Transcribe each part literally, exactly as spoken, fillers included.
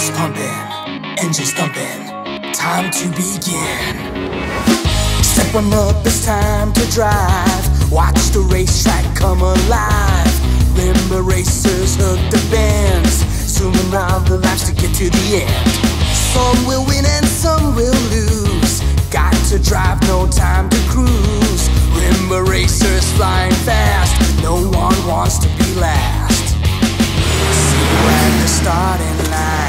Hearts pumping, engines thumping, time to begin. Step 'em up, it's time to drive. Watch the racetrack come alive. Rimba Racers hook the bands, zooming around the laps to get to the end. Some will win and some will lose. Got to drive, no time to cruise. Rimba Racers flying fast, no one wants to be last. See you at the starting line.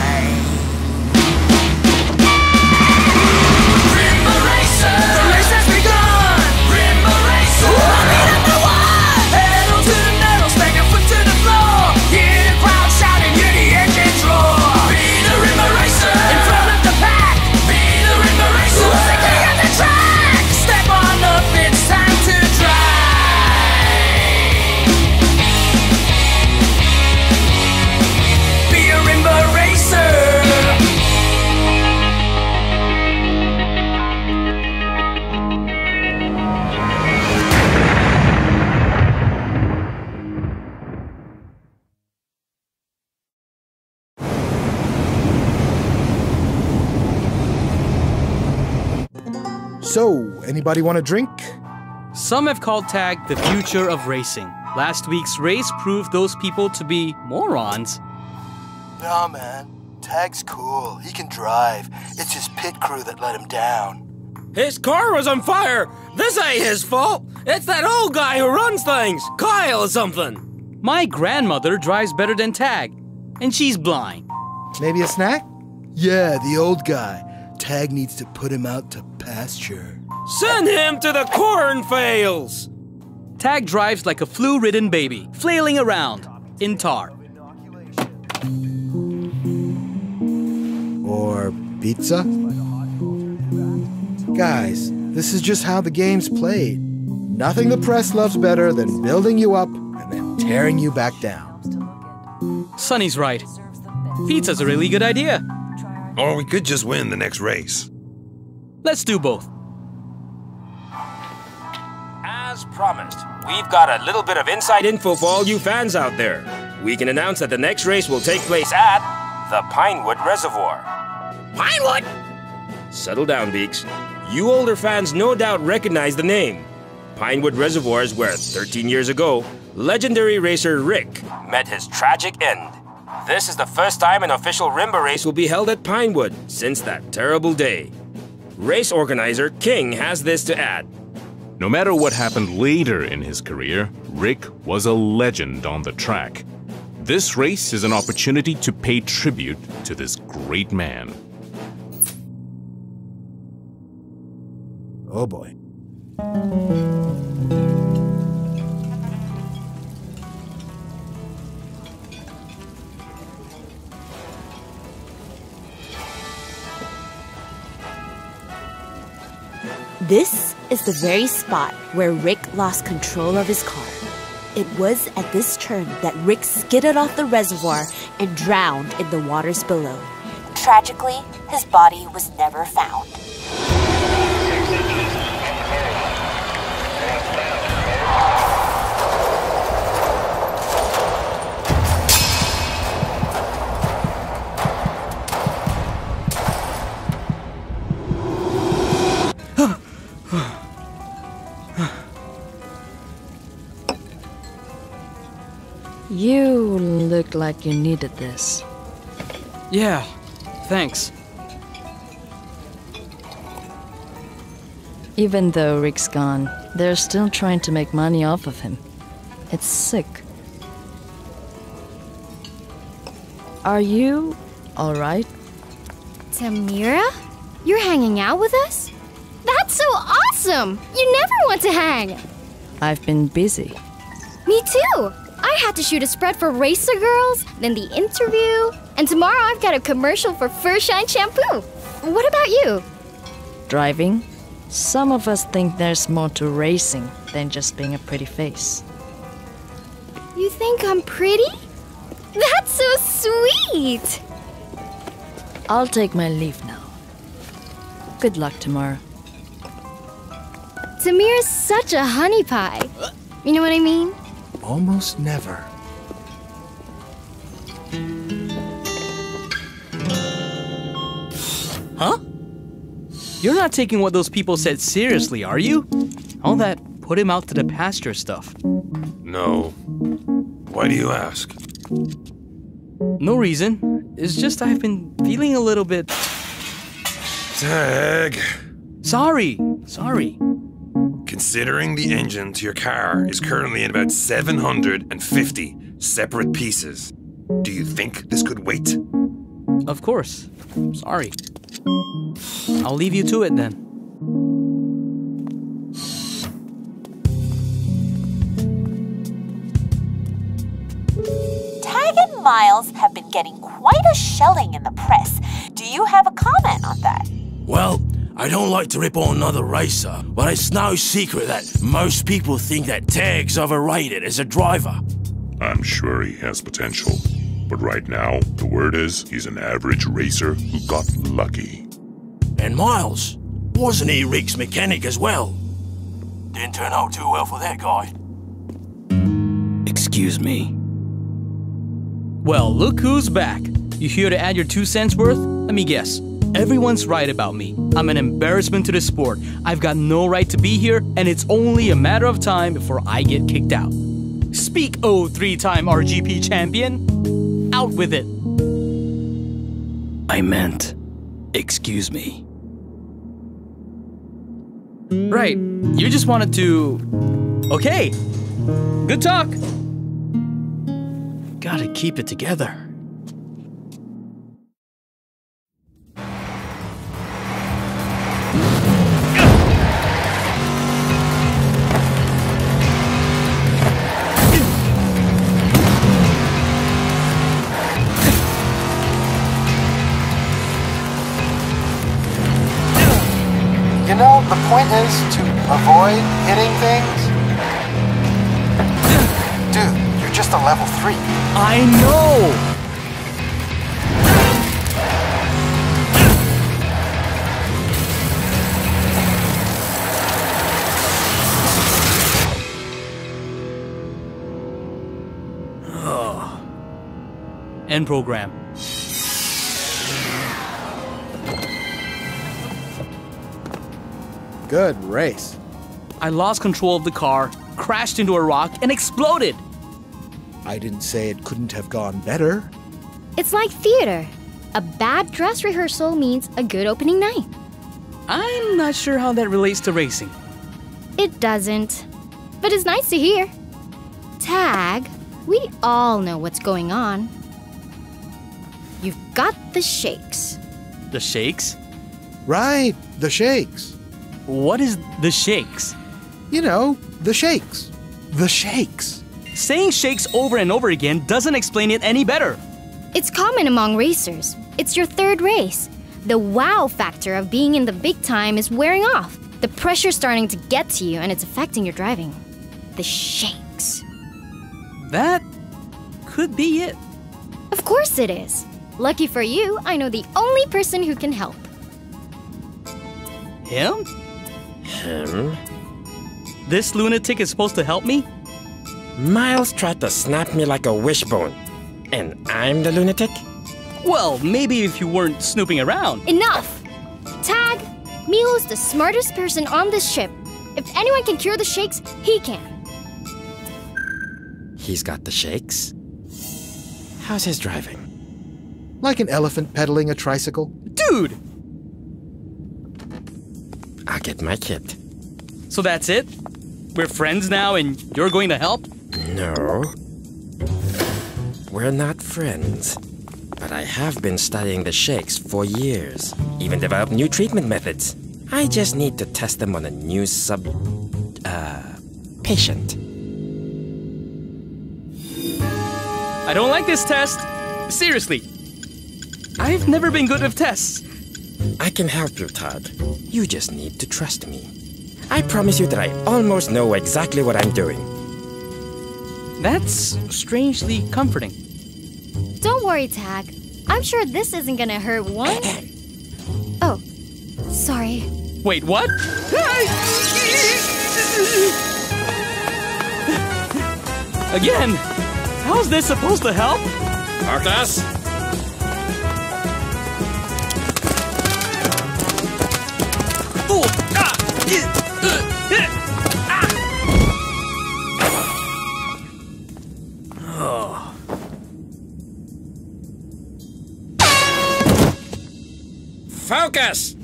Rimba Racer, the race has begun. Rimba Racer, I mean I'm the one. Pedal to the metal, smack your foot to the floor. Hear the crowd shouting, hear the engines roar. Be the Rimba Racer, in front of the pack. Be the Rimba Racer, the king of the track. Step on up, it's time to drive. So, anybody want a drink? Some have called Tag the future of racing. Last week's race proved those people to be morons. Nah, man. Tag's cool. He can drive. It's his pit crew that let him down. His car was on fire! This ain't his fault! It's that old guy who runs things! Kyle or something! My grandmother drives better than Tag, and she's blind. Maybe a snack? Yeah, the old guy. Tag needs to put him out to pasture. Send him to the cornfields! Tag drives like a flu-ridden baby, flailing around in tar. Or pizza? Guys, this is just how the game's played. Nothing the press loves better than building you up and then tearing you back down. Sonny's right. Pizza's a really good idea. Or we could just win the next race. Let's do both. As promised, we've got a little bit of inside info for all you fans out there. We can announce that the next race will take place at the Pinewood Reservoir. Pinewood? Settle down, Beaks. You older fans no doubt recognize the name. Pinewood Reservoir is where, thirteen years ago, legendary racer Rick met his tragic end. This is the first time an official Rimba race will be held at Pinewood since that terrible day. Race organizer King has this to add. No matter what happened later in his career, Rick was a legend on the track. This race is an opportunity to pay tribute to this great man. Oh boy. This is the very spot where Rick lost control of his car. It was at this turn that Rick skidded off the reservoir and drowned in the waters below. Tragically, his body was never found. You looked like you needed this. Yeah, thanks. Even though Rick's gone, they're still trying to make money off of him. It's sick. Are you all right? Tamira? You're hanging out with us? That's so awesome! You never want to hang! I've been busy. Me too! I had to shoot a spread for Racer Girls, then the interview, and tomorrow I've got a commercial for Fur Shine Shampoo. What about you? Driving? Some of us think there's more to racing than just being a pretty face. You think I'm pretty? That's so sweet! I'll take my leave now. Good luck tomorrow. Tamira's such a honey pie. You know what I mean? Almost never. You're not taking what those people said seriously, are you? All that put him out to the pasture stuff. No. Why do you ask? No reason. It's just I've been feeling a little bit... Tag. Sorry. Sorry. Considering the engine to your car is currently in about seven hundred fifty separate pieces, do you think this could wait? Of course. Sorry. I'll leave you to it then. Tag and Miles have been getting quite a shelling in the press. Do you have a comment on that? Well, I don't like to rip on another racer, but it's no secret that most people think that Teg's overrated as a driver. I'm sure he has potential, but right now, the word is he's an average racer who got lucky. And Miles, wasn't he Rick's mechanic as well? Didn't turn out too well for that guy. Excuse me. Well, look who's back. You here to add your two cents worth? Let me guess. Everyone's right about me. I'm an embarrassment to the sport. I've got no right to be here, and it's only a matter of time before I get kicked out. Speak, oh three-time R G P champion. Out with it. I meant... excuse me. Right, you just wanted to... Okay, good talk. Gotta keep it together. To avoid hitting things? Dude, you're just a level three. I know! Oh. End program. Good race. I lost control of the car, crashed into a rock, and exploded. I didn't say it couldn't have gone better. It's like theater. A bad dress rehearsal means a good opening night. I'm not sure how that relates to racing. It doesn't, but it's nice to hear. Tag, we all know what's going on. You've got the shakes. The shakes? Right, the shakes. What is the shakes? You know, the shakes. The shakes. Saying shakes over and over again doesn't explain it any better. It's common among racers. It's your third race. The wow factor of being in the big time is wearing off. The pressure's starting to get to you and it's affecting your driving. The shakes. That could be it. Of course it is. Lucky for you, I know the only person who can help. Him? Him? This lunatic is supposed to help me? Miles tried to snap me like a wishbone, and I'm the lunatic? Well, maybe if you weren't snooping around. Enough! Tag, Milo's the smartest person on this ship. If anyone can cure the shakes, he can. He's got the shakes? How's his driving? Like an elephant pedaling a tricycle. Dude! I'll get my kit. So that's it? We're friends now and you're going to help? No. We're not friends. But I have been studying the shakes for years. Even developed new treatment methods. I just need to test them on a new sub... Uh... patient. I don't like this test. Seriously. I've never been good with tests. I can help you, Todd. You just need to trust me. I promise you that I almost know exactly what I'm doing. That's strangely comforting. Don't worry, Tag. I'm sure this isn't gonna hurt one. Oh, sorry. Wait, what? Again! How's this supposed to help? Marcus? Focus!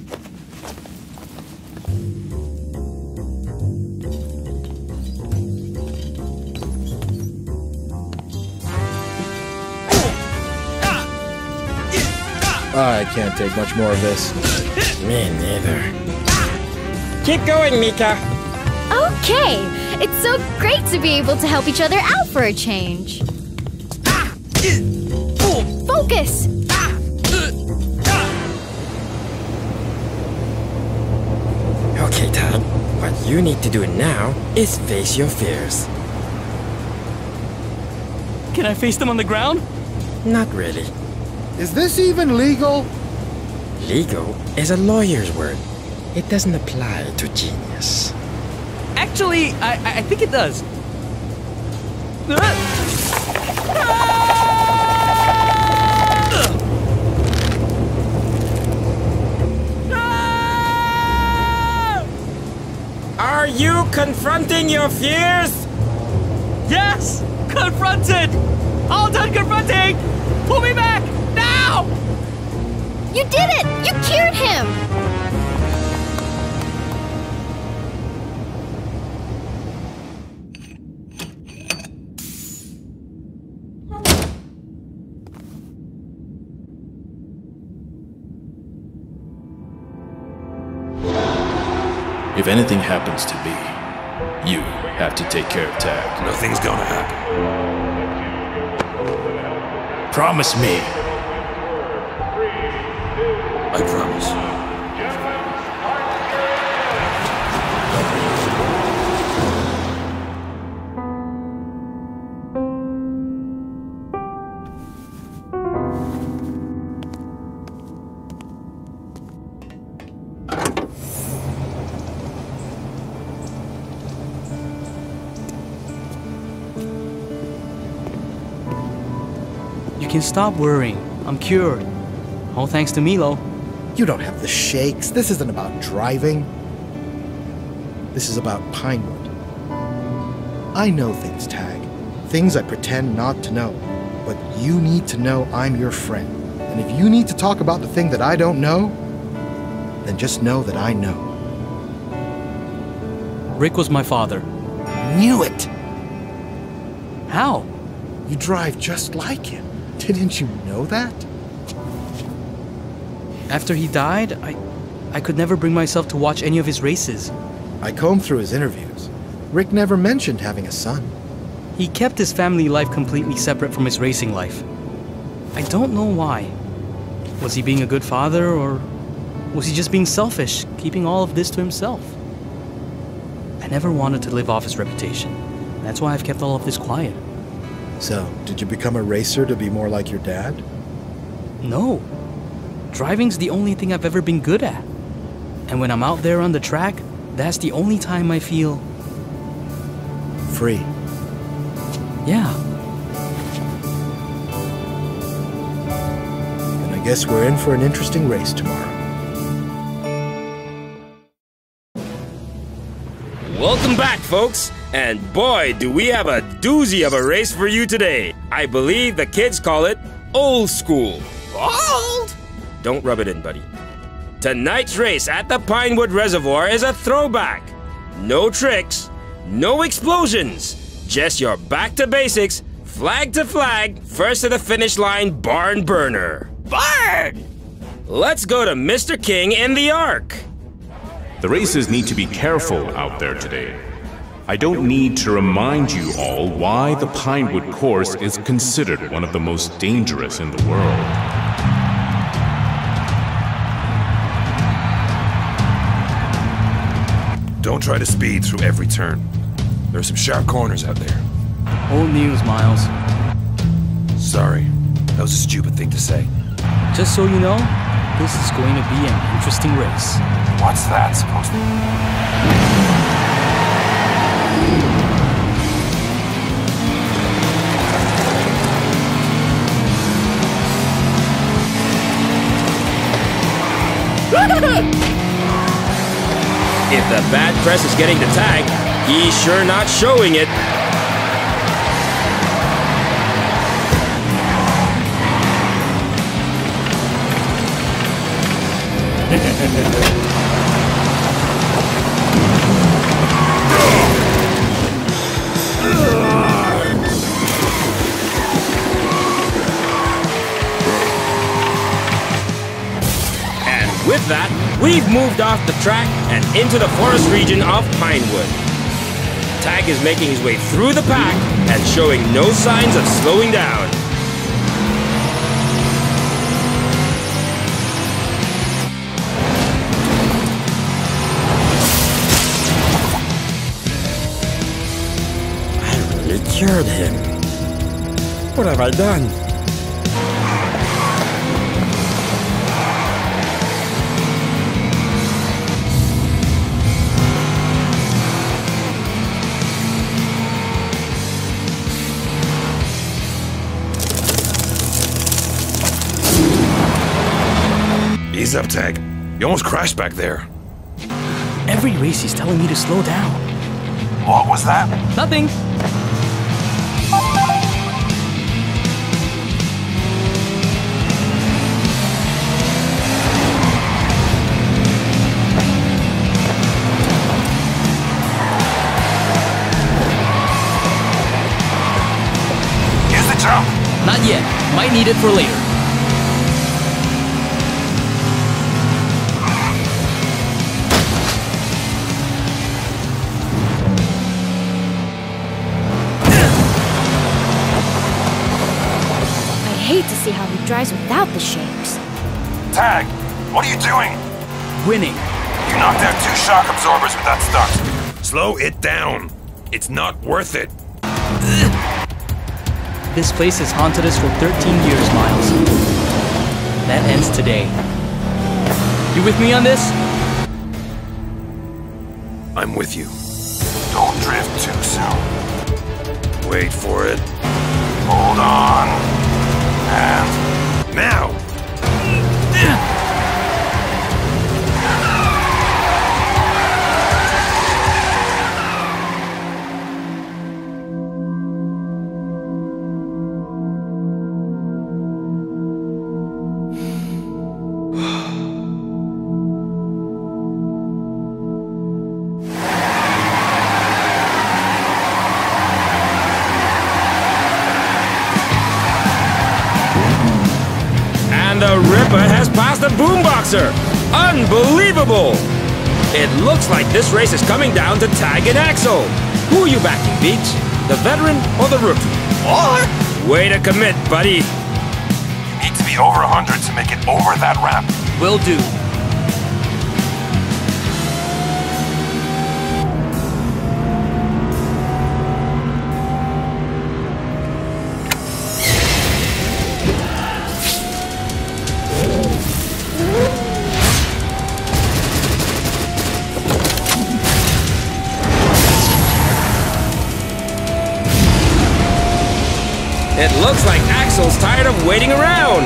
I can't take much more of this. Me neither. Keep going, Mika. Okay. It's so great to be able to help each other out for a change. Focus! Okay, Tad. What you need to do now is face your fears. Can I face them on the ground? Not really. Is this even legal? Legal is a lawyer's word. It doesn't apply to genius. Actually, I, I think it does. Are you confronting your fears? Yes! Confronted! All done confronting! Pull me back! Now! You did it! You cured him! If anything happens to me, you have to take care of Tag. Nothing's gonna happen. Promise me. I promise. You can stop worrying. I'm cured. All thanks to Milo. You don't have the shakes. This isn't about driving. This is about Pinewood. I know things, Tag. Things I pretend not to know. But you need to know I'm your friend. And if you need to talk about the thing that I don't know, then just know that I know. Rick was my father. Knew it! How? You drive just like him. Didn't you know that? After he died, I, I could never bring myself to watch any of his races. I combed through his interviews. Rick never mentioned having a son. He kept his family life completely separate from his racing life. I don't know why. Was he being a good father, or was he just being selfish, keeping all of this to himself? I never wanted to live off his reputation. That's why I've kept all of this quiet. So, did you become a racer to be more like your dad? No. Driving's the only thing I've ever been good at. And when I'm out there on the track, that's the only time I feel... free. Yeah. And I guess we're in for an interesting race tomorrow. Welcome back, folks. And boy, do we have a doozy of a race for you today. I believe the kids call it old school. Old? Don't rub it in, buddy. Tonight's race at the Pinewood Reservoir is a throwback. No tricks, no explosions, just your back to basics, flag to flag, first to the finish line barn burner. Barn! Let's go to Mister King in the Ark. The racers need to be careful out there today. I don't need to remind you all why the Pinewood course is considered one of the most dangerous in the world. Don't try to speed through every turn. There are some sharp corners out there. Old news, Miles. Sorry, that was a stupid thing to say. Just so you know, this is going to be an interesting race. What's that supposed to be? If the bad press is getting the tag, he's sure not showing it. And with that, we've moved off the track and into the forest region of Pinewood. Tag is making his way through the pack and showing no signs of slowing down. Cured him. What have I done? Ease up, Tag. You almost crashed back there. Every race he's telling me to slow down. What was that? Nothing. Not yet. Might need it for later. I hate to see how he drives without the shakes. Tag, what are you doing? Winning. You knocked out two shock absorbers with that stunt. Slow it down. It's not worth it. This place has haunted us for thirteen years, Miles. That ends today. You with me on this? I'm with you. Don't drift too soon. Wait for it. Hold on. And... now! Boomboxer! Unbelievable! It looks like this race is coming down to Tag and Axel. Who are you backing, Beach? The veteran or the rookie? What? Way to commit, buddy. You need to be over one hundred to make it over that ramp. Will do. It looks like Axel's tired of waiting around.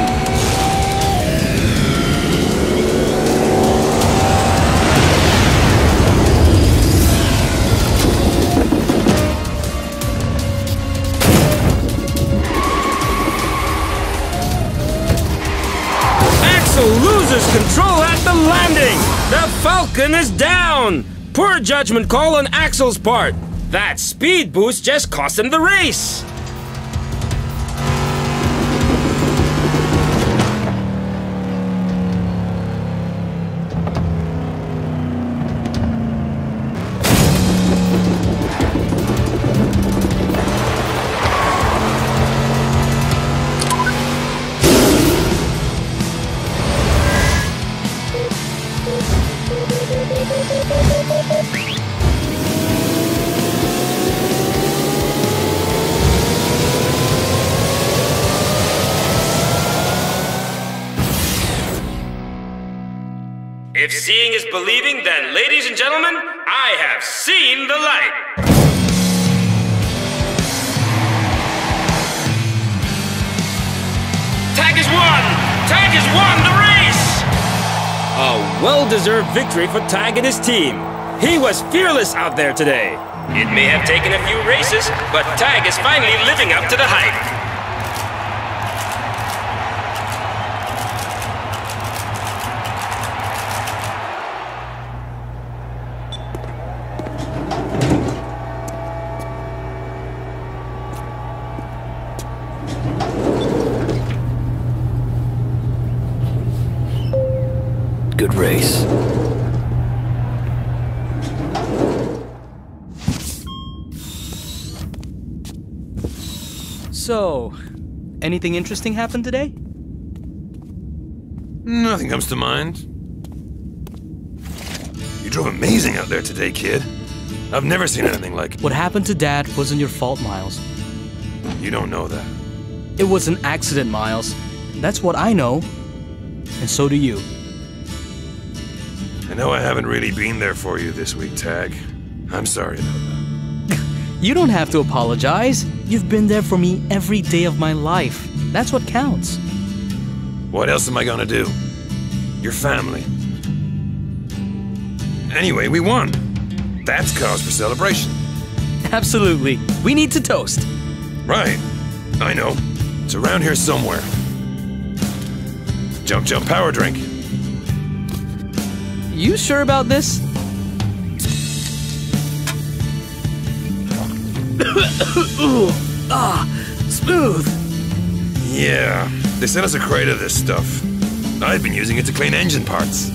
Axel loses control at the landing. The Falcon is down. Poor judgment call on Axel's part. That speed boost just cost him the race. If seeing is believing, then, ladies and gentlemen, I have seen the light! Tag has won! Tag has won the race! A well-deserved victory for Tag and his team. He was fearless out there today. It may have taken a few races, but Tag is finally living up to the hype. good race. So, anything interesting happened today? Nothing comes to mind. You drove amazing out there today, kid. I've never seen anything like it. What happened to Dad wasn't your fault, Miles. You don't know that. It was an accident, Miles. That's what I know. And so do you. I know I haven't really been there for you this week, Tag. I'm sorry about that. You don't have to apologize. You've been there for me every day of my life. That's what counts. What else am I gonna do? Your family. Anyway, we won. That's cause for celebration. Absolutely. We need to toast. Right. I know. It's around here somewhere. Jump, jump, power drink. You sure about this? Ooh, ah, smooth. Yeah, they sent us a crate of this stuff. I've been using it to clean engine parts.